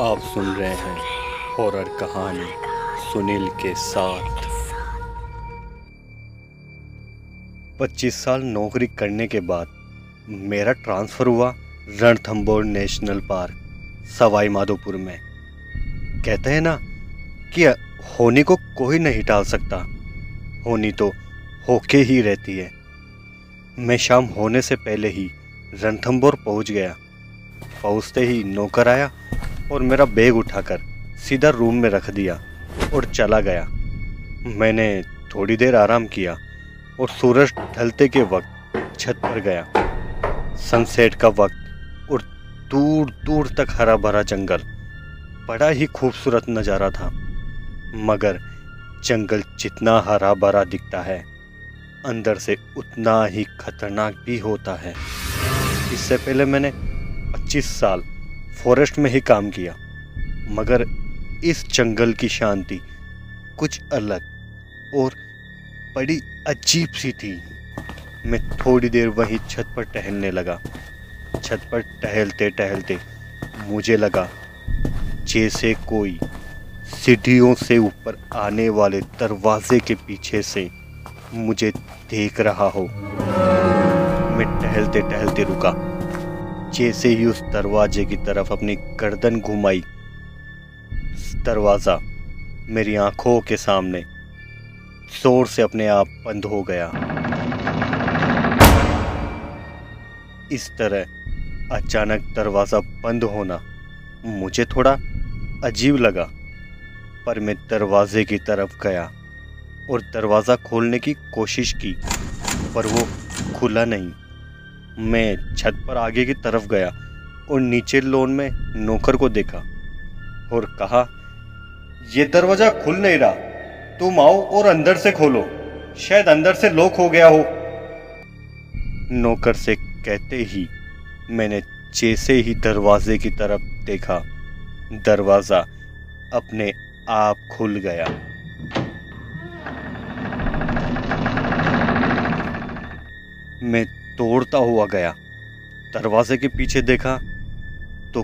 आप सुन रहे हैं हॉरर कहानी सुनील के साथ। 25 साल नौकरी करने के बाद मेरा ट्रांसफ़र हुआ रणथम्बोर नेशनल पार्क सवाई माधोपुर में। कहते हैं ना कि होनी को कोई नहीं टाल सकता, होनी तो होके ही रहती है। मैं शाम होने से पहले ही रणथम्बोर पहुंच गया। पहुंचते ही नौकर आया और मेरा बैग उठाकर सीधा रूम में रख दिया और चला गया। मैंने थोड़ी देर आराम किया और सूरज ढलते के वक्त छत पर गया। सनसेट का वक्त और दूर दूर तक हरा भरा जंगल, बड़ा ही खूबसूरत नज़ारा था। मगर जंगल जितना हरा भरा दिखता है, अंदर से उतना ही खतरनाक भी होता है। इससे पहले मैंने 25 साल फॉरेस्ट में ही काम किया, मगर इस जंगल की शांति कुछ अलग और बड़ी अजीब सी थी। मैं थोड़ी देर वहीं छत पर टहलने लगा। छत पर टहलते टहलते मुझे लगा जैसे कोई सीढ़ियों से ऊपर आने वाले दरवाजे के पीछे से मुझे देख रहा हो। मैं टहलते टहलते रुका। जैसे ही उस दरवाजे की तरफ अपनी गर्दन घुमाई, दरवाज़ा मेरी आंखों के सामने जोर से अपने आप बंद हो गया। इस तरह अचानक दरवाज़ा बंद होना मुझे थोड़ा अजीब लगा, पर मैं दरवाजे की तरफ गया और दरवाज़ा खोलने की कोशिश की, पर वो खुला नहीं। मैं छत पर आगे की तरफ गया और नीचे लॉन में नौकर को देखा और कहा, ये दरवाज़ा खुल नहीं रहा, तुम आओ और अंदर से खोलो, शायद अंदर से लॉक हो गया हो। नौकर से कहते ही मैंने जैसे ही दरवाजे की तरफ देखा, दरवाज़ा अपने आप खुल गया। मैं तोड़ता हुआ गया, दरवाजे के पीछे देखा तो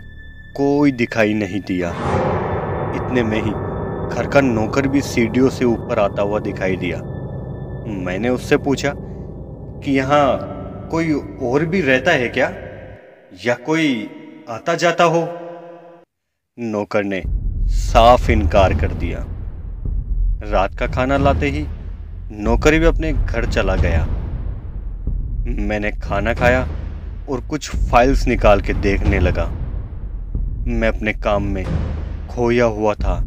कोई दिखाई नहीं दिया। इतने में ही घर का नौकर भी सीढ़ियों से ऊपर आता हुआ दिखाई दिया। मैंने उससे पूछा कि यहाँ कोई और भी रहता है क्या, या कोई आता जाता हो। नौकर ने साफ इनकार कर दिया। रात का खाना लाते ही नौकर भी अपने घर चला गया। मैंने खाना खाया और कुछ फाइल्स निकाल के देखने लगा। मैं अपने काम में खोया हुआ था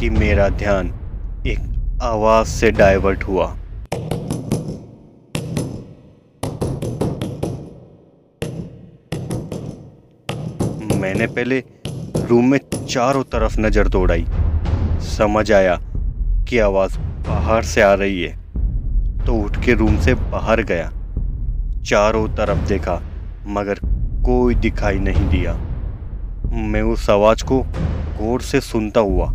कि मेरा ध्यान एक आवाज़ से डाइवर्ट हुआ। मैंने पहले रूम में चारों तरफ नज़र दौड़ाई। समझ आया कि आवाज़ बाहर से आ रही है, तो उठ के रूम से बाहर गया। चारों तरफ देखा मगर कोई दिखाई नहीं दिया। मैं उस आवाज़ को गौर से सुनता हुआ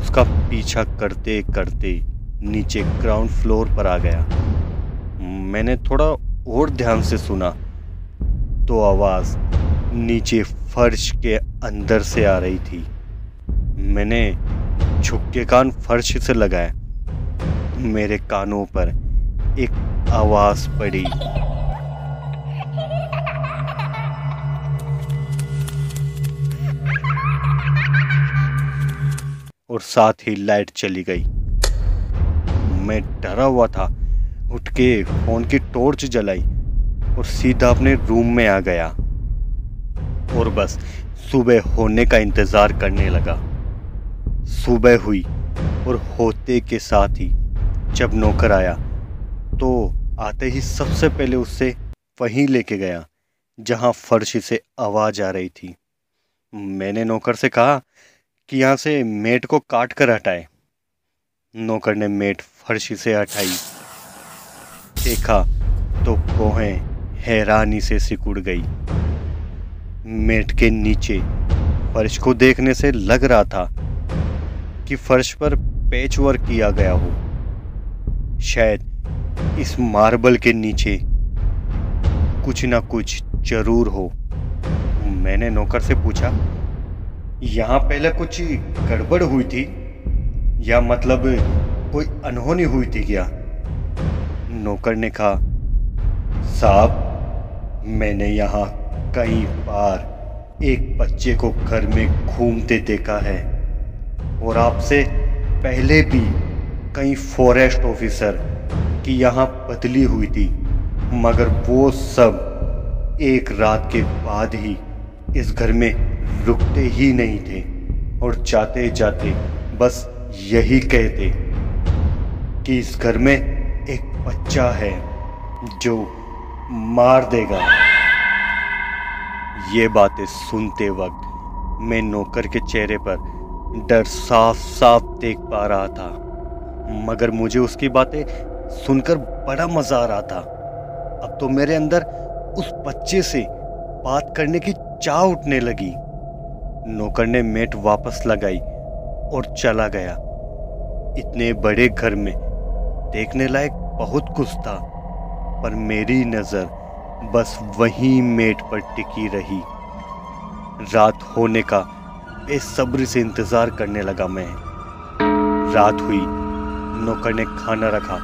उसका पीछा करते करते नीचे ग्राउंड फ्लोर पर आ गया। मैंने थोड़ा और ध्यान से सुना तो आवाज़ नीचे फर्श के अंदर से आ रही थी। मैंने झुक के कान फर्श से लगाए। मेरे कानों पर एक आवाज़ पड़ी, और साथ ही लाइट चली गई। मैं डरा हुआ था, उठ के फोन की टॉर्च जलाई और सीधा अपने रूम में आ गया और बस सुबह होने का इंतज़ार करने लगा। सुबह हुई और होते के साथ ही जब नौकर आया तो आते ही सबसे पहले उससे वहीं लेके गया जहां फर्श से आवाज़ आ रही थी। मैंने नौकर से कहा कि यहाँ से मेट को काट कर हटाए। नौकर ने मेट फर्श से हटाई। देखा तो भौहें हैरानी से सिकुड़ गई। मेट के नीचे फर्श को देखने से लग रहा था कि फर्श पर पैच वर्क किया गया हो। शायद इस मार्बल के नीचे कुछ ना कुछ जरूर हो। मैंने नौकर से पूछा यहाँ पहले कुछ गड़बड़ हुई थी या मतलब कोई अनहोनी हुई थी क्या? नौकर ने कहा, साहब मैंने यहाँ कई बार एक बच्चे को घर में घूमते देखा है और आपसे पहले भी कई फॉरेस्ट ऑफिसर की यहाँ बदली हुई थी, मगर वो सब एक रात के बाद ही इस घर में रुकते ही नहीं थे और जाते जाते बस यही कहते कि इस घर में एक बच्चा है जो मार देगा। ये बातें सुनते वक्त मैं नौकर के चेहरे पर डर साफ साफ देख पा रहा था, मगर मुझे उसकी बातें सुनकर बड़ा मज़ा आ रहा था। अब तो मेरे अंदर उस बच्चे से बात करने की चाह उठने लगी। नौकर ने मेट वापस लगाई और चला गया। इतने बड़े घर में देखने लायक बहुत कुछ था, पर मेरी नज़र बस वहीं मेट पर टिकी रही। रात होने का बेसब्री से इंतज़ार करने लगा मैं। रात हुई, नौकर ने खाना रखा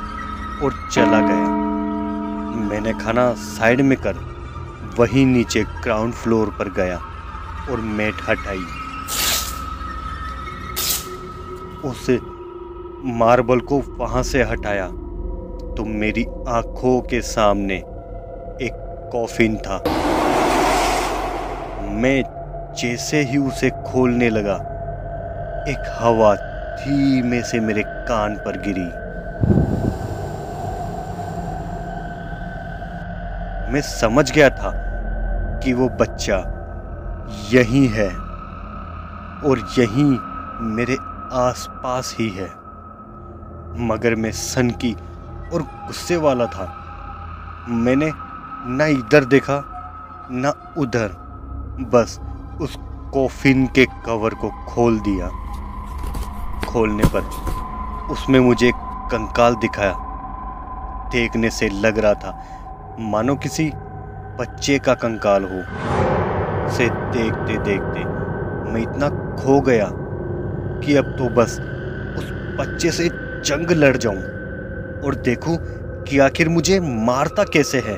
और चला गया। मैंने खाना साइड में कर वहीं नीचे ग्राउंड फ्लोर पर गया और मैट हटाई। उस मार्बल को वहाँ से हटाया तो मेरी आँखों के सामने एक कॉफिन था। मैं जैसे ही उसे खोलने लगा, एक हवा धीमे से मेरे कान पर गिरी। मैं समझ गया था कि वो बच्चा यहीं है और यहीं मेरे आसपास ही है, मगर मैं सनकी और गुस्से वाला था। मैंने ना इधर देखा ना उधर, बस उस कॉफिन के कवर को खोल दिया। खोलने पर उसमें मुझे एक कंकाल दिखाया। देखने से लग रहा था मानो किसी बच्चे का कंकाल हो। उसे देखते देखते मैं इतना खो गया कि अब तो बस उस बच्चे से जंग लड़ जाऊं और देखूं कि आखिर मुझे मारता कैसे है।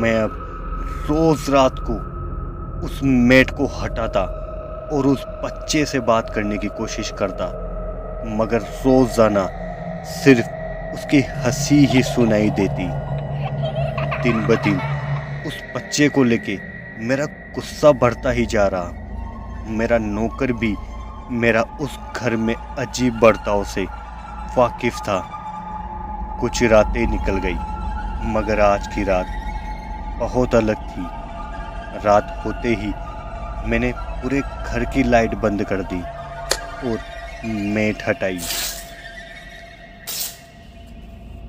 मैं अब रोज़ रात को उस मेट को हटाता और उस बच्चे से बात करने की कोशिश करता, मगर रोज़ाना सिर्फ उसकी हंसी ही सुनाई देती। दिन ब दिन उस बच्चे को लेके मेरा गुस्सा बढ़ता ही जा रहा। मेरा नौकर भी मेरा उस घर में अजीब बर्ताव से वाकिफ था। कुछ रातें निकल गई, मगर आज की रात बहुत अलग थी। रात होते ही मैंने पूरे घर की लाइट बंद कर दी और मेट हटाई।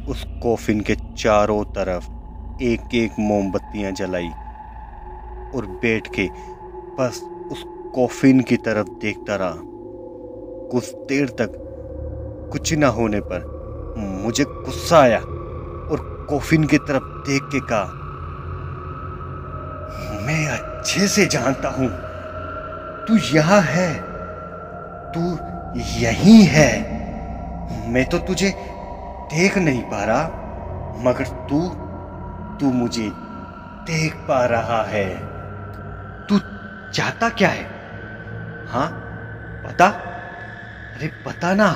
उस कॉफिन के चारों तरफ एक एक मोमबत्तियां जलाई और बैठ के बस उस कॉफिन की तरफ देखता रहा। कुछ देर तक कुछ ना होने पर मुझे गुस्सा आया और कॉफिन की तरफ देख के कहा, मैं अच्छे से जानता हूं तू यहाँ है, तू यहीं है। मैं तो तुझे देख नहीं पा रहा, मगर तू मुझे देख पा रहा है। तू चाहता क्या है? हाँ पता? अरे पता ना,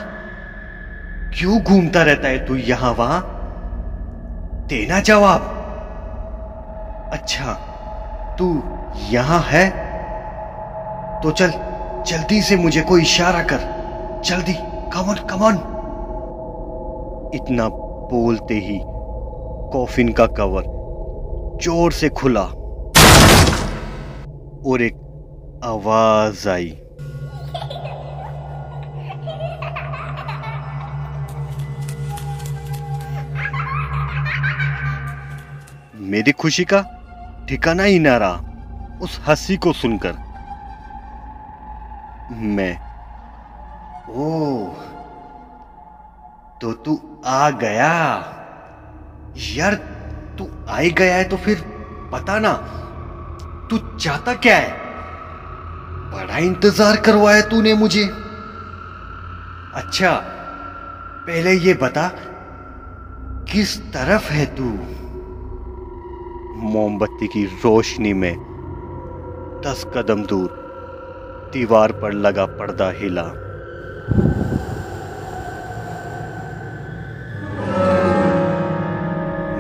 क्यों घूमता रहता है तू यहां वहां? देना जवाब। अच्छा तू यहां है तो चल जल्दी से मुझे कोई इशारा कर, जल्दी, कम ऑन कम ऑन। इतना बोलते ही कॉफिन का कवर जोर से खुला और एक आवाज आई। मेरी खुशी का ठिकाना ही ना रहा उस हंसी को सुनकर। मैं, ओह तो तू आ गया। यार तू आ गया है तो फिर पता ना, तू चाहता क्या है? बड़ा इंतजार करवाया तूने मुझे। अच्छा पहले ये बता किस तरफ है तू? मोमबत्ती की रोशनी में 10 कदम दूर दीवार पर लगा पर्दा हिला।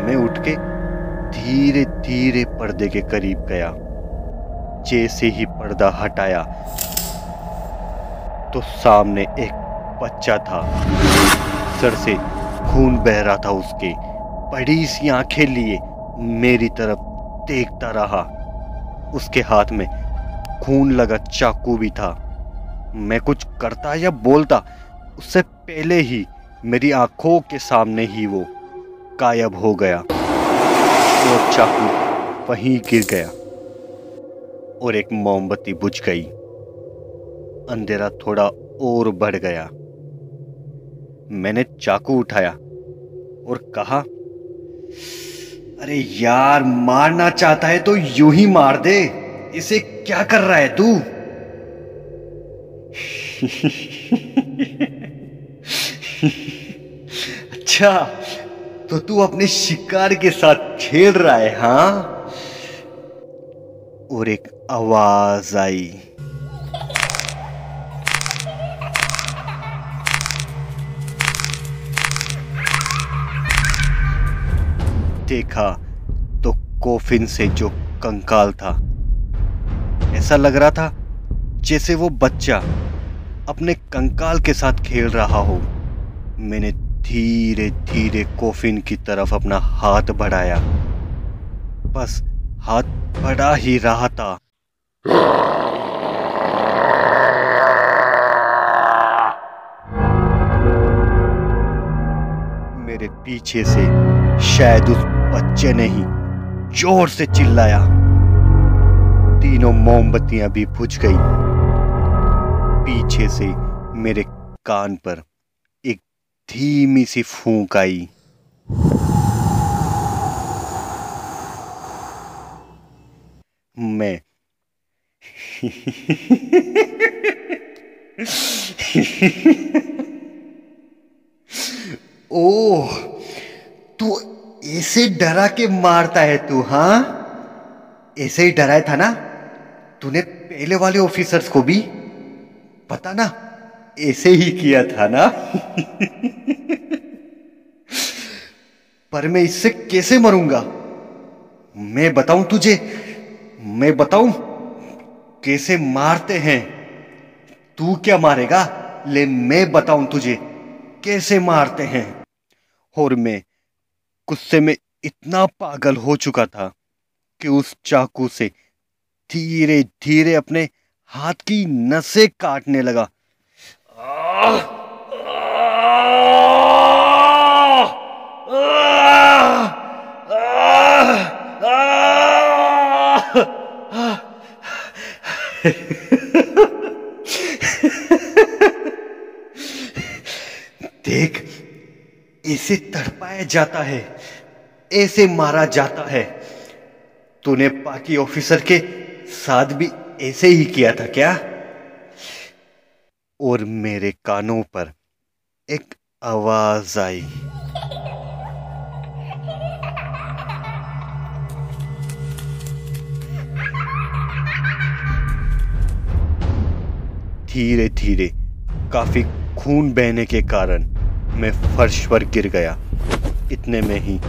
मैं उठ के धीरे धीरे पर्दे के करीब गया। जैसे ही पर्दा हटाया तो सामने एक बच्चा था। सर से खून बह रहा था। उसके बड़ी सी आंखें लिए मेरी तरफ देखता रहा। उसके हाथ में खून लगा चाकू भी था। मैं कुछ करता या बोलता उससे पहले ही मेरी आंखों के सामने ही वो गायब हो गया और चाकू वहीं गिर गया और एक मोमबत्ती बुझ गई। अंधेरा थोड़ा और बढ़ गया। मैंने चाकू उठाया और कहा, अरे यार मारना चाहता है तो यूं ही मार दे, इसे क्या कर रहा है तू? अच्छा तो तू अपने शिकार के साथ खेल रहा है हाँ? और एक आवाज आई। देखा तो कोफिन से जो कंकाल था, ऐसा लग रहा था जैसे वो बच्चा अपने कंकाल के साथ खेल रहा हो। मैंने धीरे धीरे कोफिन की तरफ अपना हाथ बढ़ाया। बस हाथ बढ़ा ही रहा था मेरे पीछे से शायद उस बच्चे ने ही जोर से चिल्लाया। तीनों मोमबत्तियां भी बुझ गई। पीछे से मेरे कान पर एक धीमी सी फूंक आई। मैं ओह तू ऐसे डरा के मारता है तू हाँ? ऐसे ही डराया था ना तूने पहले वाले ऑफिसर्स को भी? पता ना ऐसे ही किया था ना? पर मैं इससे कैसे मरूंगा? मैं बताऊं तुझे, मैं बताऊं कैसे मारते हैं। तू क्या मारेगा, ले मैं बताऊं तुझे कैसे मारते हैं। और मैं गुस्से में इतना पागल हो चुका था कि उस चाकू से धीरे धीरे अपने हाथ की नसें काटने लगा। देख ऐसे तड़पाया जाता है, ऐसे मारा जाता है। तूने बाकी ऑफिसर के साथ भी ऐसे ही किया था क्या? और मेरे कानों पर एक आवाज आई। धीरे धीरे काफी खून बहने के कारण मैं फर्श पर गिर गया। इतने में ही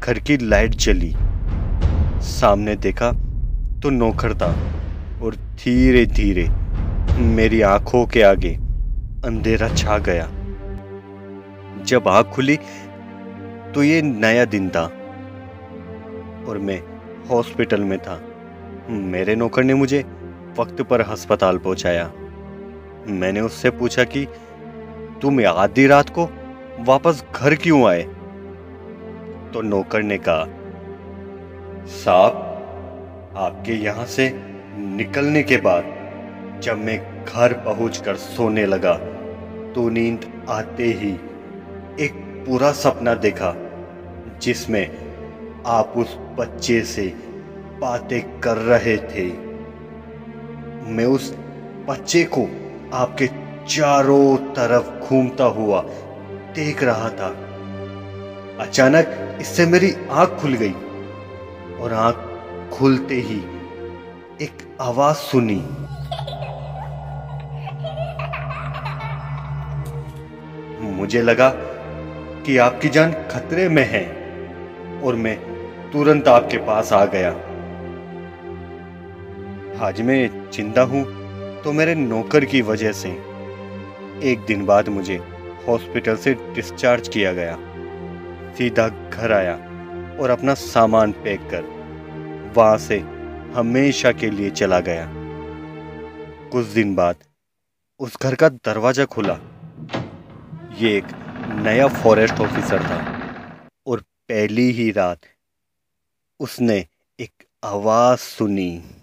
घर की लाइट जली। सामने देखा तो नौकर था और धीरे धीरे मेरी आंखों के आगे अंधेरा छा गया। जब आंख खुली तो ये नया दिन था और मैं हॉस्पिटल में था। मेरे नौकर ने मुझे वक्त पर अस्पताल पहुंचाया। मैंने उससे पूछा कि तुम आधी रात को वापस घर क्यों आए? तो नौकर ने कहा, साहब आपके यहां से निकलने के बाद जब मैं घर पहुंचकर सोने लगा तो नींद आते ही एक पूरा सपना देखा जिसमें आप उस बच्चे से बातें कर रहे थे। मैं उस बच्चे को आपके चारों तरफ घूमता हुआ देख रहा था। अचानक इससे मेरी आंख खुल गई और आंख खुलते ही एक आवाज सुनी। मुझे लगा कि आपकी जान खतरे में है और मैं तुरंत आपके पास आ गया। आज मैं जिंदा हूं तो मेरे नौकर की वजह से। एक दिन बाद मुझे हॉस्पिटल से डिस्चार्ज किया गया। सीधा घर आया और अपना सामान पैक कर वहां से हमेशा के लिए चला गया। कुछ दिन बाद उस घर का दरवाजा खुला। ये एक नया फॉरेस्ट ऑफिसर था और पहली ही रात उसने एक आवाज सुनी।